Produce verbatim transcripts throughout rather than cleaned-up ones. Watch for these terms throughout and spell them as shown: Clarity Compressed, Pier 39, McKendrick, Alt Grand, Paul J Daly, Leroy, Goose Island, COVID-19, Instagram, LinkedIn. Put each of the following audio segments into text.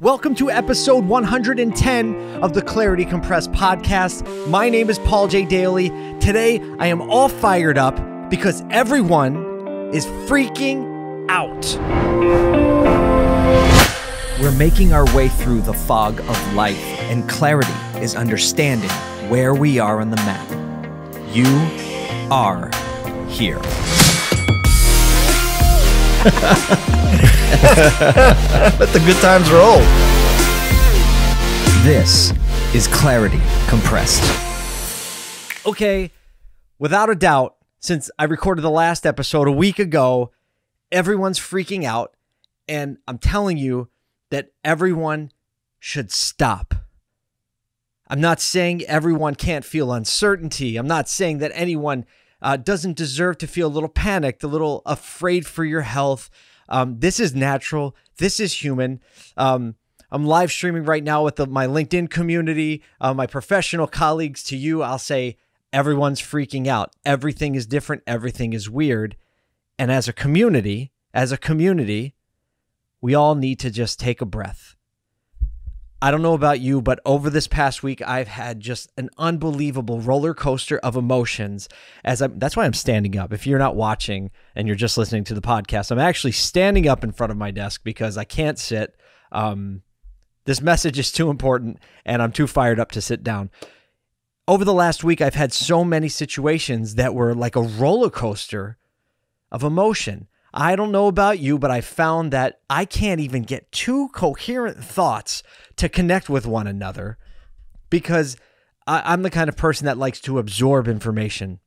Welcome to episode one hundred ten of the Clarity Compressed podcast. My name is Paul J Daly. Today, I am all fired up because everyone is freaking out. We're making our way through the fog of life, and clarity is understanding where we are on the map. You are here. Let the good times roll. This is Clarity Compressed. Okay, without a doubt, since I recorded the last episode a week ago, everyone's freaking out, and I'm telling you that everyone should stop. I'm not saying everyone can't feel uncertainty. I'm not saying that anyone Uh, doesn't deserve to feel a little panicked, a little afraid for your health. Um, this is natural. This is human. Um, I'm live streaming right now with the, my LinkedIn community, uh, my professional colleagues. To you, I'll say everyone's freaking out. Everything is different. Everything is weird. And as a community, as a community, we all need to just take a breath. I don't know about you, but over this past week, I've had just an unbelievable roller coaster of emotions. As I'm, that's why I'm standing up. If you're not watching and you're just listening to the podcast, I'm actually standing up in front of my desk because I can't sit. Um, this message is too important, and I'm too fired up to sit down. Over the last week, I've had so many situations that were like a roller coaster of emotion. I don't know about you, but I found that I can't even get two coherent thoughts to connect with one another because I, I'm the kind of person that likes to absorb information.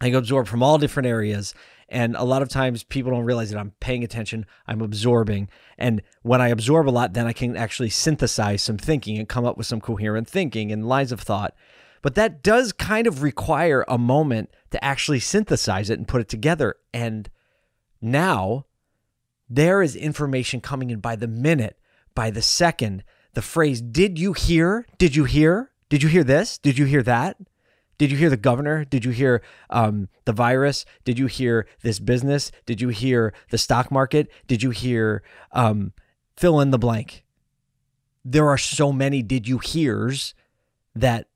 I absorb from all different areas, and a lot of times people don't realize that I'm paying attention, I'm absorbing, and when I absorb a lot, then I can actually synthesize some thinking and come up with some coherent thinking and lines of thought. But that does kind of require a moment to actually synthesize it and put it together, and now, there is information coming in by the minute, by the second. The phrase, did you hear? Did you hear? Did you hear this? Did you hear that? Did you hear the governor? Did you hear um, the virus? Did you hear this business? Did you hear the stock market? Did you hear um, fill in the blank? There are so many did you hears that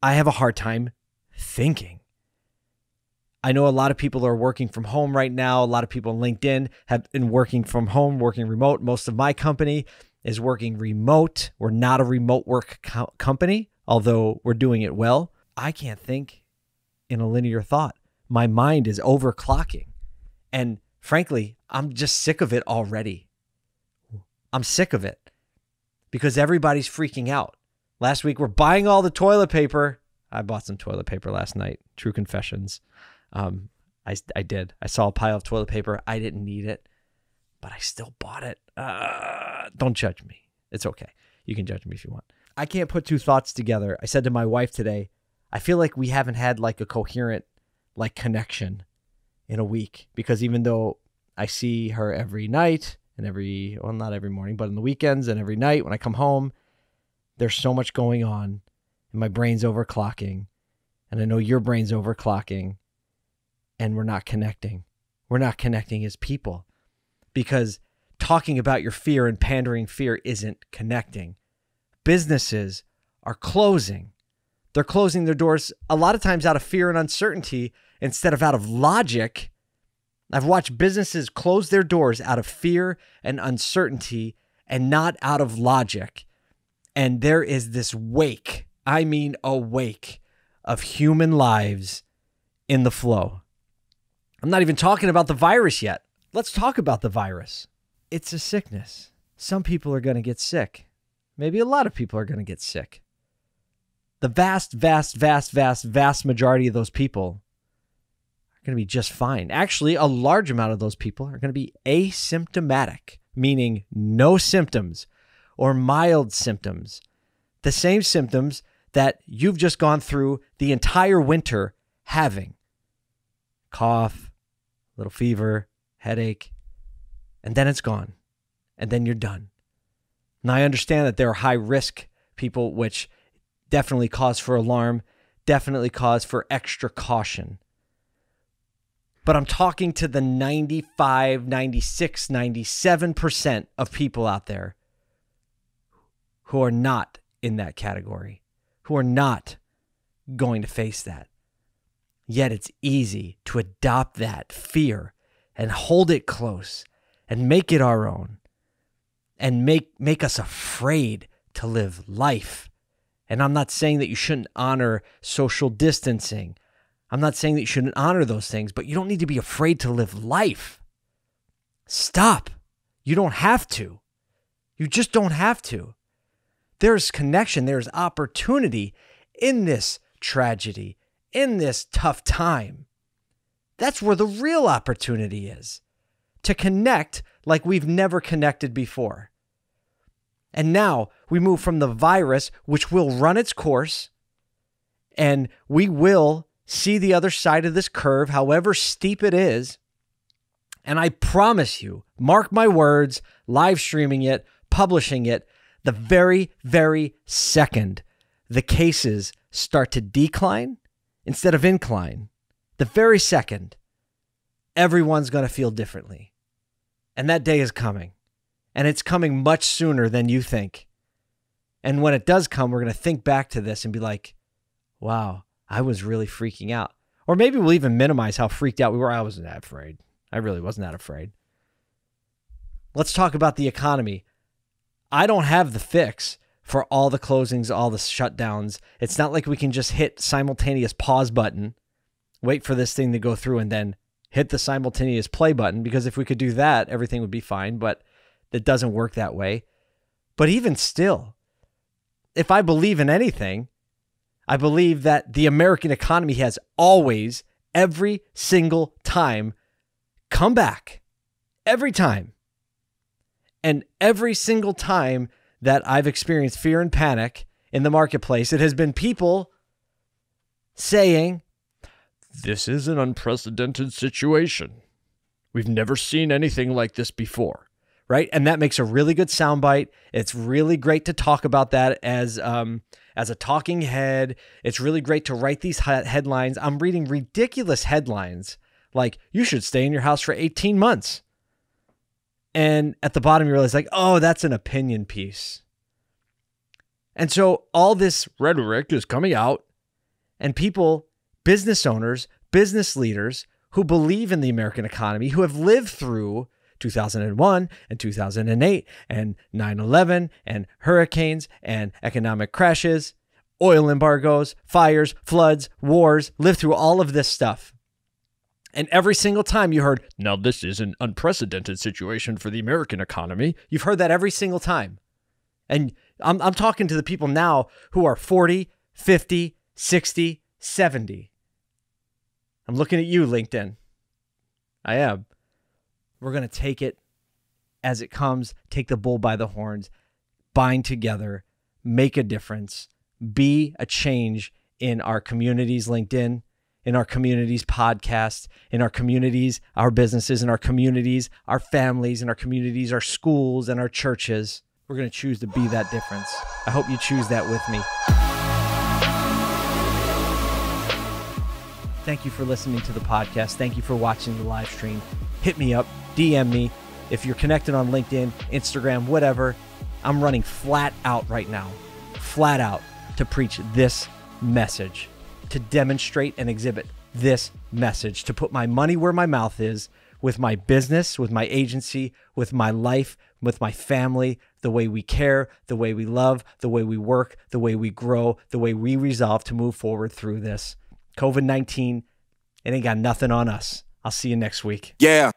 I have a hard time thinking. I know a lot of people are working from home right now. A lot of people on LinkedIn have been working from home, working remote. Most of my company is working remote. We're not a remote work co company, although we're doing it well. I can't think in a linear thought. My mind is overclocking. And frankly, I'm just sick of it already. I'm sick of it because everybody's freaking out. Last week, we're buying all the toilet paper. I bought some toilet paper last night. True confessions. Um, I, I did. I saw a pile of toilet paper. I didn't need it, but I still bought it. Uh, don't judge me. It's okay. You can judge me if you want. I can't put two thoughts together. I said to my wife today, I feel like we haven't had like a coherent like connection in a week because even though I see her every night and every, well, not every morning, but on the weekends and every night when I come home, there's so much going on and my brain's overclocking and I know your brain's overclocking. And we're not connecting. We're not connecting as people because talking about your fear and pandering fear isn't connecting. Businesses are closing. They're closing their doors a lot of times out of fear and uncertainty instead of out of logic. I've watched businesses close their doors out of fear and uncertainty and not out of logic. And there is this wake, I mean a wake, of human lives in the flow. I'm not even talking about the virus yet. Let's talk about the virus. It's a sickness. Some people are going to get sick. Maybe a lot of people are going to get sick. The vast, vast, vast, vast, vast majority of those people are going to be just fine. Actually, a large amount of those people are going to be asymptomatic, meaning no symptoms or mild symptoms. The same symptoms that you've just gone through the entire winter having. Cough, a little fever, headache, and then it's gone. And then you're done. Now, I understand that there are high risk people, which definitely cause for alarm, definitely cause for extra caution. But I'm talking to the ninety-five, ninety-six, ninety-seven percent of people out there who are not in that category, who are not going to face that. Yet it's easy to adopt that fear and hold it close and make it our own and make, make us afraid to live life. And I'm not saying that you shouldn't honor social distancing. I'm not saying that you shouldn't honor those things, but you don't need to be afraid to live life. Stop. You don't have to. You just don't have to. There's connection. There's opportunity in this tragedy, in this tough time. That's where the real opportunity is, to connect like we've never connected before. And now we move from the virus, which will run its course, and we will see the other side of this curve, however steep it is. And I promise you, mark my words, live streaming it, publishing it, the very, very second the cases start to decline instead of incline, the very second, everyone's going to feel differently. And that day is coming. And it's coming much sooner than you think. And when it does come, we're going to think back to this and be like, wow, I was really freaking out. Or maybe we'll even minimize how freaked out we were. I wasn't that afraid. I really wasn't that afraid. Let's talk about the economy. I don't have the fix for all the closings, all the shutdowns. It's not like we can just hit simultaneous pause button, wait for this thing to go through, and then hit the simultaneous play button, because if we could do that, everything would be fine, but it doesn't work that way. But even still, if I believe in anything, I believe that the American economy has always, every single time, come back. Every time. And every single time that I've experienced fear and panic in the marketplace, it has been people saying, this is an unprecedented situation. We've never seen anything like this before. Right? And that makes a really good soundbite. It's really great to talk about that as um, as a talking head. It's really great to write these headlines. I'm reading ridiculous headlines like, you should stay in your house for eighteen months. And at the bottom, you realize like, oh, that's an opinion piece. And so all this rhetoric is coming out, and people, business owners, business leaders who believe in the American economy, who have lived through two thousand one and two thousand eight and nine eleven and hurricanes and economic crashes, oil embargoes, fires, floods, wars, lived through all of this stuff. And every single time you heard, now this is an unprecedented situation for the American economy. You've heard that every single time. And I'm, I'm talking to the people now who are forty, fifty, sixty, seventy. I'm looking at you, LinkedIn. I am. We're going to take it as it comes, take the bull by the horns, bind together, make a difference, be a change in our communities, LinkedIn, in our communities, podcast, in our communities, our businesses, in our communities, our families, in our communities, our schools, and our churches. We're going to choose to be that difference. I hope you choose that with me. Thank you for listening to the podcast. Thank you for watching the live stream. Hit me up. D M me. If you're connected on LinkedIn, Instagram, whatever, I'm running flat out right now, flat out to preach this message, to demonstrate and exhibit this message, to put my money where my mouth is with my business, with my agency, with my life, with my family, the way we care, the way we love, the way we work, the way we grow, the way we resolve to move forward through this. COVID nineteen, it ain't got nothing on us. I'll see you next week. Yeah.